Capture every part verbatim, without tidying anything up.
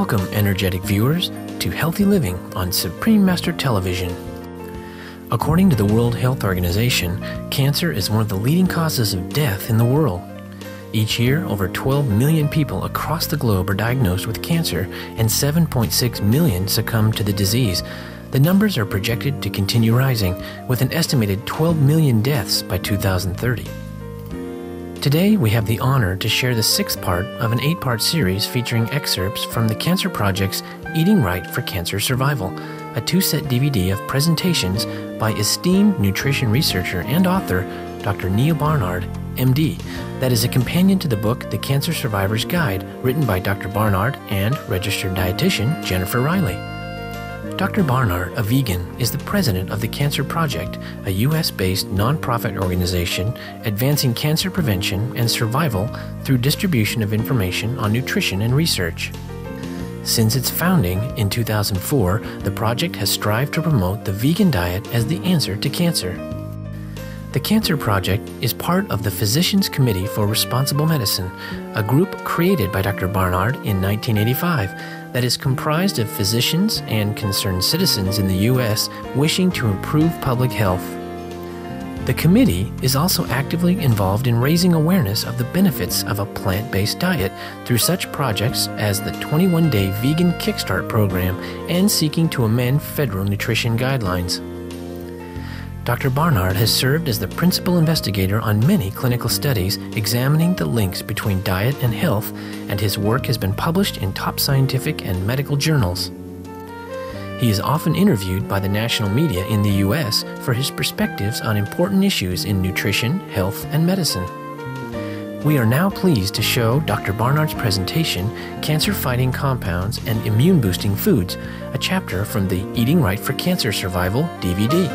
Welcome, energetic viewers, to Healthy Living on Supreme Master Television. According to the World Health Organization, cancer is one of the leading causes of death in the world. Each year, over twelve million people across the globe are diagnosed with cancer, and seven point six million succumb to the disease. The numbers are projected to continue rising, with an estimated twelve million deaths by two thousand thirty. Today, we have the honor to share the sixth part of an eight-part series featuring excerpts from The Cancer Project's Eating Right for Cancer Survival, a two-set D V D of presentations by esteemed nutrition researcher and author Doctor Neal Barnard, M D, that is a companion to the book The Cancer Survivor's Guide, written by Doctor Barnard and registered dietitian Jennifer Riley. Doctor Barnard, a vegan, is the president of The Cancer Project, a U S based nonprofit organization advancing cancer prevention and survival through distribution of information on nutrition and research. Since its founding in two thousand four, the project has strived to promote the vegan diet as the answer to cancer. The Cancer Project is part of the Physicians Committee for Responsible Medicine, a group created by Doctor Barnard in nineteen eighty-five that is comprised of physicians and concerned citizens in the U S wishing to improve public health. The committee is also actively involved in raising awareness of the benefits of a plant-based diet through such projects as the twenty-one day Vegan Kickstart Program and seeking to amend federal nutrition guidelines. Doctor Barnard has served as the principal investigator on many clinical studies examining the links between diet and health, and his work has been published in top scientific and medical journals. He is often interviewed by the national media in the U S for his perspectives on important issues in nutrition, health, and medicine. We are now pleased to show Doctor Barnard's presentation, Cancer-Fighting Compounds and Immune-Boosting Foods, a chapter from the Eating Right for Cancer Survival D V D.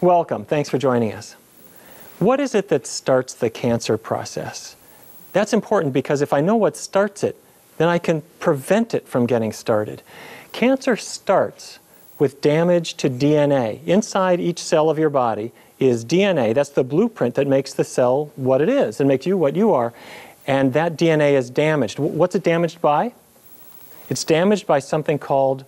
Welcome. Thanks for joining us. What is it that starts the cancer process? That's important because if I know what starts it, then I can prevent it from getting started. Cancer starts with damage to D N A. Inside each cell of your body is D N A. That's the blueprint that makes the cell what it is and makes you what you are. And that D N A is damaged. What's it damaged by? It's damaged by something called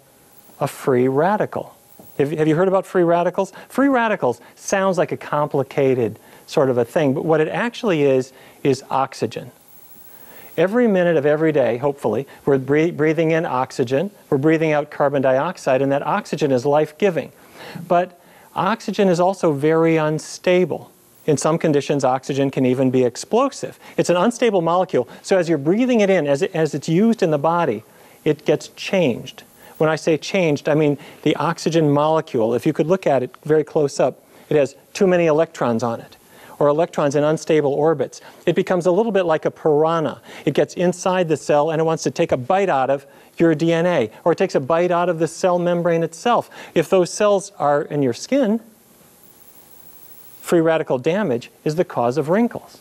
a free radical. Have you heard about free radicals? Free radicals sounds like a complicated sort of a thing, but what it actually is, is oxygen. Every minute of every day, hopefully, we're breathing in oxygen, we're breathing out carbon dioxide, and that oxygen is life-giving. But oxygen is also very unstable. In some conditions, oxygen can even be explosive. It's an unstable molecule, so as you're breathing it in, as, it, as it's used in the body, it gets changed. When I say changed, I mean the oxygen molecule. If you could look at it very close up, it has too many electrons on it, or electrons in unstable orbits. It becomes a little bit like a piranha. It gets inside the cell and it wants to take a bite out of your D N A, or it takes a bite out of the cell membrane itself. If those cells are in your skin, free radical damage is the cause of wrinkles.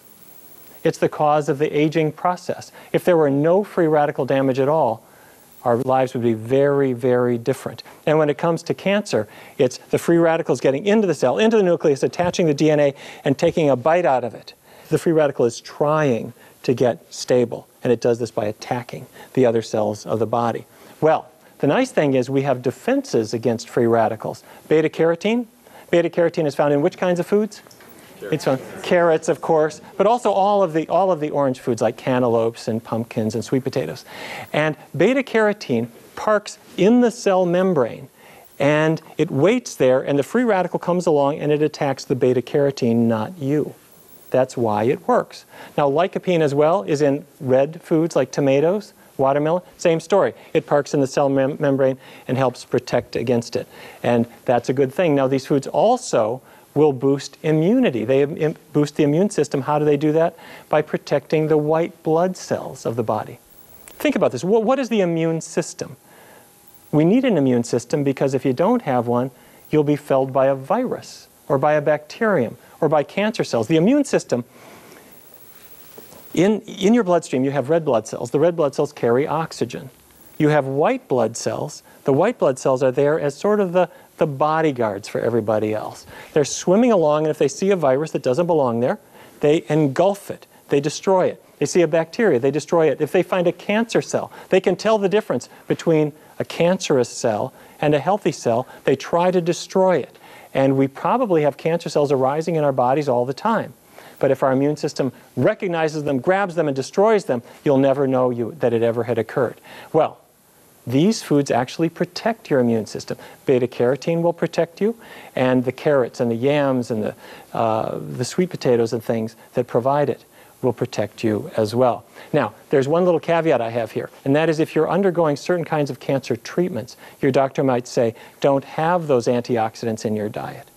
It's the cause of the aging process. If there were no free radical damage at all, our lives would be very, very different. And when it comes to cancer, it's the free radicals getting into the cell, into the nucleus, attaching the D N A, and taking a bite out of it. The free radical is trying to get stable, and it does this by attacking the other cells of the body. Well, the nice thing is we have defenses against free radicals. Beta-carotene. Beta-carotene is found in which kinds of foods? It's on carrots, of course, but also all of the all of the orange foods like cantaloupes and pumpkins and sweet potatoes. And beta-carotene parks in the cell membrane, and it waits there, and the free radical comes along and it attacks the beta-carotene, not you. That's why it works. Now, lycopene as well is in red foods like tomatoes, watermelon, same story. It parks in the cell mem- membrane and helps protect against it. And that's a good thing. Now, these foods also will boost immunity. They boost the immune system. How do they do that? By protecting the white blood cells of the body. Think about this. What is the immune system? We need an immune system because if you don't have one, you'll be felled by a virus or by a bacterium or by cancer cells. The immune system, in, in your bloodstream, you have red blood cells. The red blood cells carry oxygen. You have white blood cells. The white blood cells are there as sort of the, the bodyguards for everybody else. They're swimming along, and if they see a virus that doesn't belong there, they engulf it. They destroy it. They see a bacteria, they destroy it. If they find a cancer cell, they can tell the difference between a cancerous cell and a healthy cell. They try to destroy it. And we probably have cancer cells arising in our bodies all the time. But if our immune system recognizes them, grabs them, and destroys them, you'll never know you, that it ever had occurred. Well, these foods actually protect your immune system. Beta-carotene will protect you, and the carrots and the yams and the, uh, the sweet potatoes and things that provide it will protect you as well. Now, there's one little caveat I have here, and that is if you're undergoing certain kinds of cancer treatments, your doctor might say, don't have those antioxidants in your diet,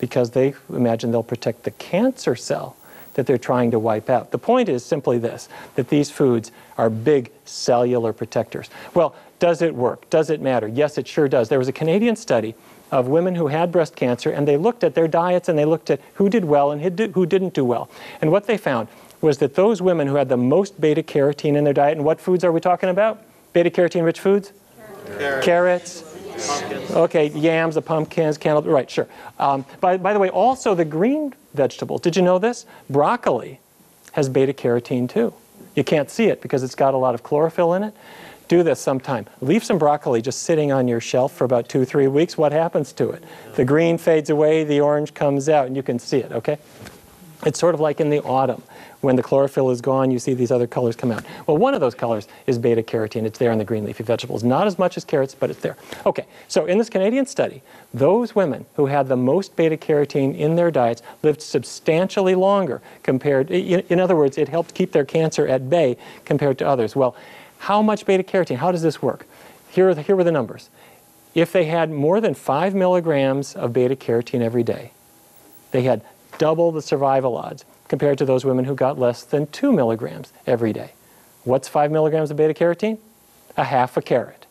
because they imagine they'll protect the cancer cell that they're trying to wipe out. The point is simply this, that these foods are big cellular protectors. Well, does it work? Does it matter? Yes, it sure does. There was a Canadian study of women who had breast cancer, and they looked at their diets, and they looked at who did well and who didn't do well. And what they found was that those women who had the most beta-carotene in their diet, and what foods are we talking about? Beta-carotene-rich foods? Carrots. Carrots. Pumpkins. Okay, yams, the pumpkins, cantaloupe, right, sure. Um, by, by the way, also the green vegetables. Did you know this? Broccoli has beta-carotene too. You can't see it because it's got a lot of chlorophyll in it. Do this sometime. Leave some broccoli just sitting on your shelf for about two, three weeks. What happens to it? The green fades away, the orange comes out, and you can see it, okay? It's sort of like in the autumn. When the chlorophyll is gone, you see these other colors come out. Well, one of those colors is beta-carotene. It's there in the green leafy vegetables. Not as much as carrots, but it's there. Okay, so in this Canadian study, those women who had the most beta-carotene in their diets lived substantially longer compared, in, in other words, it helped keep their cancer at bay compared to others. Well, how much beta-carotene? How does this work? Here are the, here were the numbers. If they had more than five milligrams of beta-carotene every day, they had double the survival odds compared to those women who got less than two milligrams every day. What's five milligrams of beta-carotene? A half a carrot,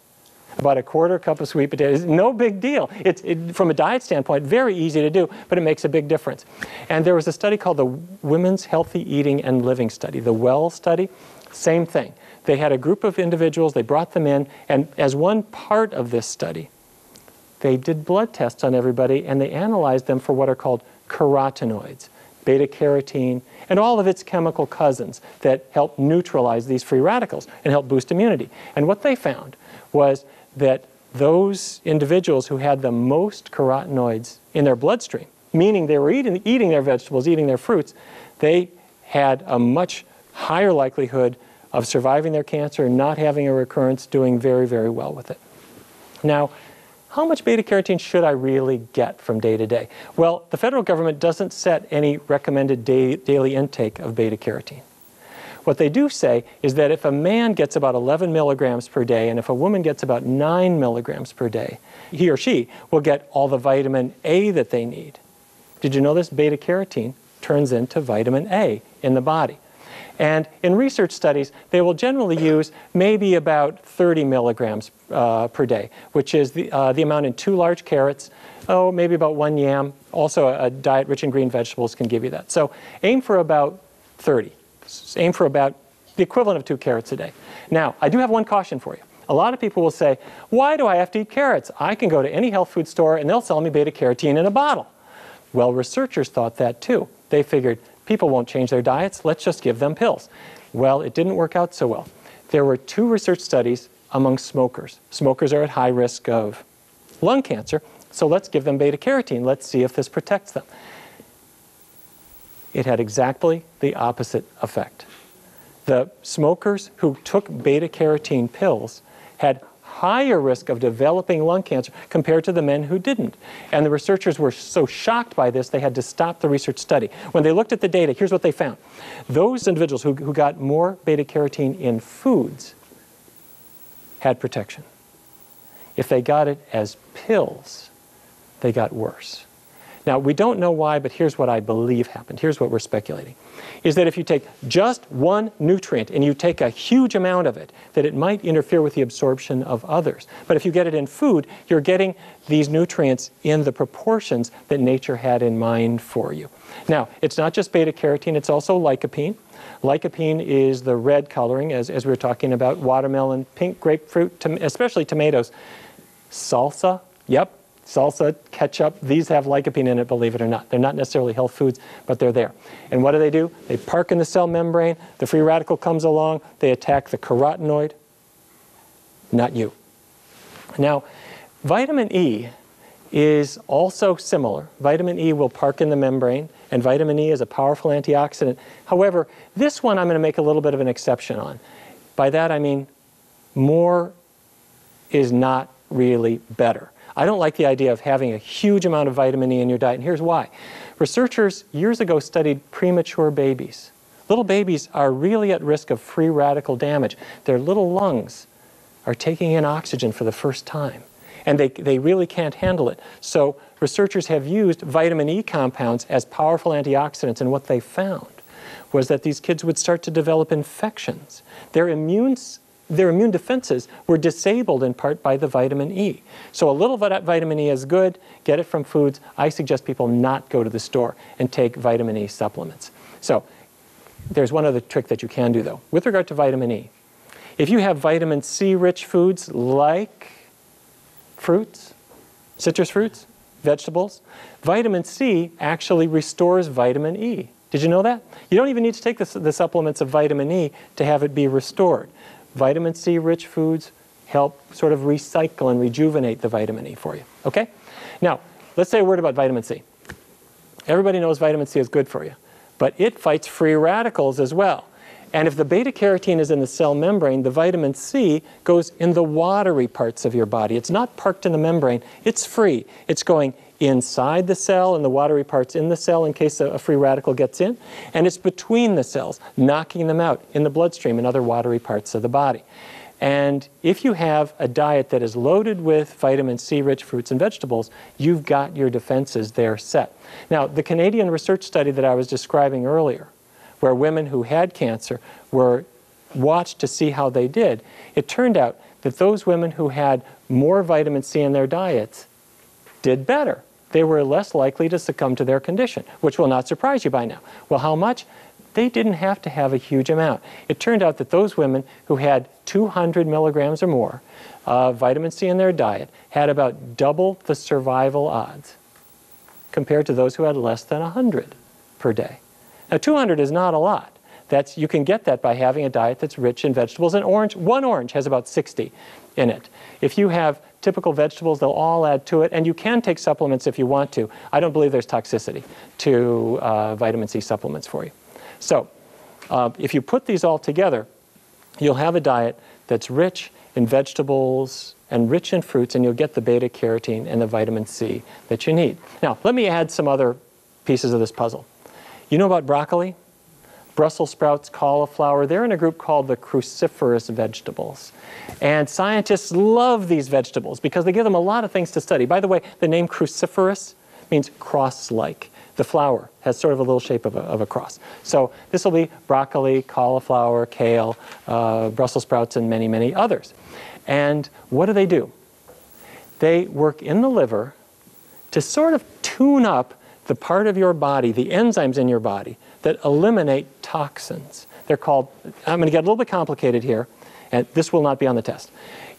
about a quarter cup of sweet potatoes. No big deal. It's, it, from a diet standpoint, very easy to do, but it makes a big difference. And there was a study called the Women's Healthy Eating and Living Study, the WELL study, same thing. They had a group of individuals, they brought them in, and as one part of this study, they did blood tests on everybody, and they analyzed them for what are called carotenoids, beta-carotene, and all of its chemical cousins that help neutralize these free radicals and help boost immunity. And what they found was that those individuals who had the most carotenoids in their bloodstream, meaning they were eating, eating their vegetables, eating their fruits, they had a much higher likelihood of surviving their cancer, not having a recurrence, doing very, very well with it. Now, how much beta-carotene should I really get from day to day? Well, the federal government doesn't set any recommended day, daily intake of beta-carotene. What they do say is that if a man gets about eleven milligrams per day, and if a woman gets about nine milligrams per day, he or she will get all the vitamin A that they need. Did you know this? Beta-carotene turns into vitamin A in the body. And in research studies, they will generally use maybe about thirty milligrams uh, per day, which is the, uh, the amount in two large carrots, oh, maybe about one yam. Also, a diet rich in green vegetables can give you that. So aim for about thirty. Aim for about the equivalent of two carrots a day. Now, I do have one caution for you. A lot of people will say, why do I have to eat carrots? I can go to any health food store, and they'll sell me beta-carotene in a bottle. Well, researchers thought that too. They figured, people won't change their diets, let's just give them pills. Well, it didn't work out so well. There were two research studies among smokers. Smokers are at high risk of lung cancer, so let's give them beta-carotene. Let's see if this protects them. It had exactly the opposite effect. The smokers who took beta-carotene pills had higher risk of developing lung cancer compared to the men who didn't. And the researchers were so shocked by this, they had to stop the research study. When they looked at the data, here's what they found. Those individuals who, who got more beta-carotene in foods had protection. If they got it as pills, they got worse. Now, we don't know why, but here's what I believe happened. Here's what we're speculating, is that if you take just one nutrient and you take a huge amount of it, that it might interfere with the absorption of others. But if you get it in food, you're getting these nutrients in the proportions that nature had in mind for you. Now, it's not just beta-carotene, it's also lycopene. Lycopene is the red coloring, as, as we were talking about, watermelon, pink grapefruit, tom- especially tomatoes. Salsa, yep. Salsa, ketchup, these have lycopene in it, believe it or not. They're not necessarily health foods, but they're there. And what do they do? They park in the cell membrane, the free radical comes along, they attack the carotenoid. Not you. Now, vitamin E is also similar. Vitamin E will park in the membrane, and vitamin E is a powerful antioxidant. However, this one I'm going to make a little bit of an exception on. By that I mean more is not really better. I don't like the idea of having a huge amount of vitamin E in your diet, and here's why. Researchers years ago studied premature babies. Little babies are really at risk of free radical damage. Their little lungs are taking in oxygen for the first time, and they, they really can't handle it. So researchers have used vitamin E compounds as powerful antioxidants, and what they found was that these kids would start to develop infections. Their immune Their immune defenses were disabled in part by the vitamin E. So a little bit vitamin E is good. Get it from foods. I suggest people not go to the store and take vitamin E supplements. So there's one other trick that you can do, though, with regard to vitamin E. If you have vitamin C-rich foods like fruits, citrus fruits, vegetables, vitamin C actually restores vitamin E. Did you know that? You don't even need to take the, the supplements of vitamin E to have it be restored. Vitamin C-rich foods help sort of recycle and rejuvenate the vitamin E for you, okay? Now, let's say a word about vitamin C. Everybody knows vitamin C is good for you, but it fights free radicals as well. And if the beta-carotene is in the cell membrane, the vitamin C goes in the watery parts of your body. It's not parked in the membrane, it's free. It's going inside the cell and the watery parts in the cell in case a free radical gets in, and it's between the cells, knocking them out in the bloodstream and other watery parts of the body. And if you have a diet that is loaded with vitamin C-rich fruits and vegetables, you've got your defenses there set. Now, the Canadian research study that I was describing earlier, where women who had cancer were watched to see how they did, it turned out that those women who had more vitamin C in their diets did better. They were less likely to succumb to their condition, which will not surprise you by now. Well, how much? They didn't have to have a huge amount. It turned out that those women who had two hundred milligrams or more of vitamin C in their diet had about double the survival odds compared to those who had less than one hundred per day. Now, two hundred is not a lot. That's, you can get that by having a diet that's rich in vegetables. An orange, one orange has about sixty in it. If you have typical vegetables, they'll all add to it, and you can take supplements if you want to. I don't believe there's toxicity to uh, vitamin C supplements for you. So uh, if you put these all together, you'll have a diet that's rich in vegetables and rich in fruits, and you'll get the beta-carotene and the vitamin C that you need. Now, let me add some other pieces of this puzzle. You know about broccoli, Brussels sprouts, cauliflower? They're in a group called the cruciferous vegetables. And scientists love these vegetables because they give them a lot of things to study. By the way, the name cruciferous means cross-like. The flower has sort of a little shape of a, of a cross. So this will be broccoli, cauliflower, kale, uh, Brussels sprouts, and many, many others. And what do they do? They work in the liver to sort of tune up the part of your body, the enzymes in your body, that eliminate toxins. They're called, I'm going to get a little bit complicated here, and this will not be on the test.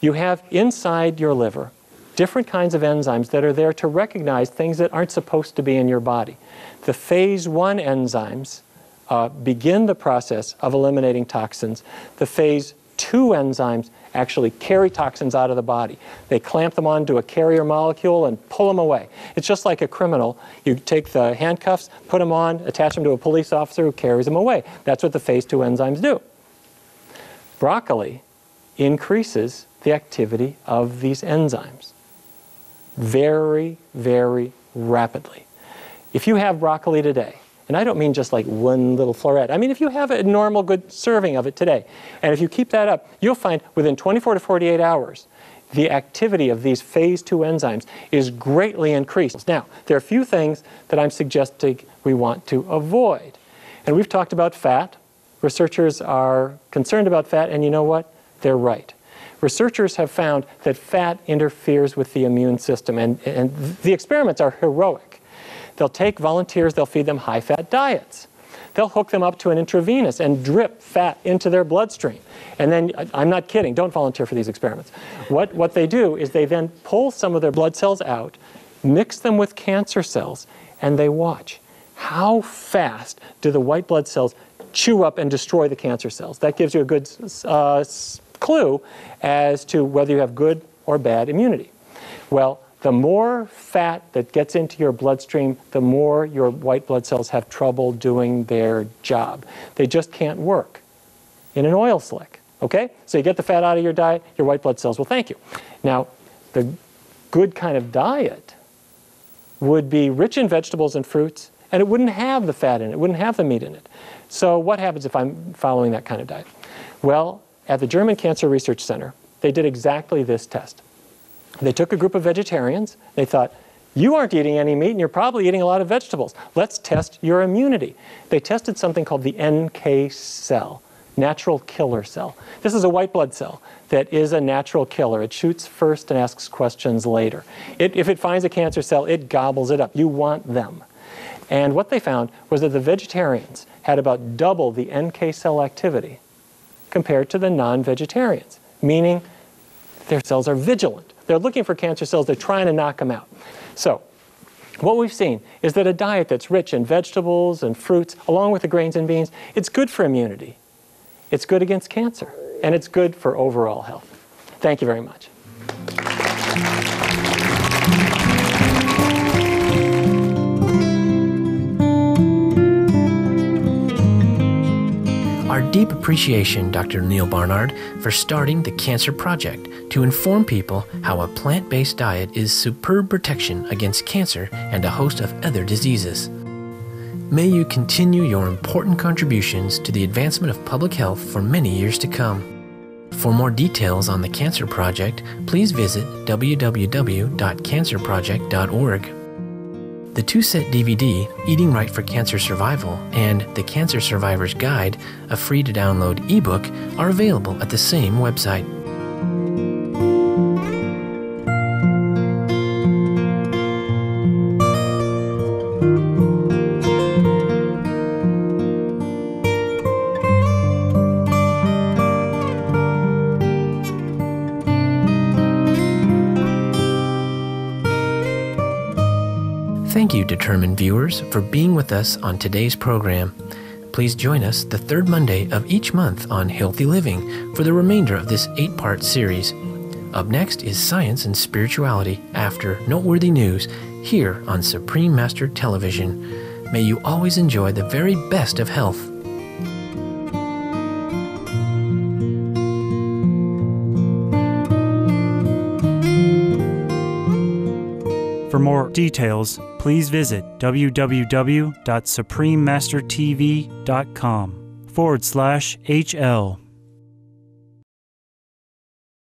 You have inside your liver different kinds of enzymes that are there to recognize things that aren't supposed to be in your body. The phase one enzymes uh, begin the process of eliminating toxins. The phase two enzymes actually carry toxins out of the body. They clamp them onto a carrier molecule and pull them away. It's just like a criminal. You take the handcuffs, put them on, attach them to a police officer who carries them away. That's what the phase two enzymes do. Broccoli increases the activity of these enzymes very, very rapidly. If you have broccoli today, and I don't mean just like one little floret. I mean, if you have a normal good serving of it today, and if you keep that up, you'll find within twenty-four to forty-eight hours, the activity of these phase two enzymes is greatly increased. Now, there are a few things that I'm suggesting we want to avoid. And we've talked about fat. Researchers are concerned about fat, and you know what? They're right. Researchers have found that fat interferes with the immune system, and, and the experiments are heroic. They'll take volunteers, they'll feed them high-fat diets. They'll hook them up to an intravenous and drip fat into their bloodstream. And then, I'm not kidding, don't volunteer for these experiments. What, what they do is they then pull some of their blood cells out, mix them with cancer cells, and they watch. How fast do the white blood cells chew up and destroy the cancer cells? That gives you a good uh, clue as to whether you have good or bad immunity. Well, the more fat that gets into your bloodstream, the more your white blood cells have trouble doing their job. They just can't work in an oil slick, okay? So you get the fat out of your diet, your white blood cells will thank you. Now, the good kind of diet would be rich in vegetables and fruits, and it wouldn't have the fat in it, it wouldn't have the meat in it. So what happens if I'm following that kind of diet? Well, at the German Cancer Research Center, they did exactly this test. They took a group of vegetarians. They thought, you aren't eating any meat and you're probably eating a lot of vegetables. Let's test your immunity. They tested something called the N K cell, natural killer cell. This is a white blood cell that is a natural killer. It shoots first and asks questions later. It, if it finds a cancer cell, it gobbles it up. You want them. And what they found was that the vegetarians had about double the N K cell activity compared to the non-vegetarians, meaning their cells are vigilant. They're looking for cancer cells. They're trying to knock them out. So what we've seen is that a diet that's rich in vegetables and fruits, along with the grains and beans, it's good for immunity. It's good against cancer. And it's good for overall health. Thank you very much. Our deep appreciation, Doctor Neal Barnard, for starting the Cancer Project to inform people how a plant-based diet is superb protection against cancer and a host of other diseases. May you continue your important contributions to the advancement of public health for many years to come. For more details on the Cancer Project, please visit w w w dot cancer project dot org. The two-set D V D, Eating Right for Cancer Survival, and The Cancer Survivor's Guide, a free-to-download ebook, are available at the same website. Thank you, determined viewers, for being with us on today's program. Please join us the third Monday of each month on Healthy Living for the remainder of this eight-part series. Up next is Science and Spirituality after Noteworthy News here on Supreme Master Television. May you always enjoy the very best of health. For more details, please visit w w w dot supreme master t v dot com forward slash H L.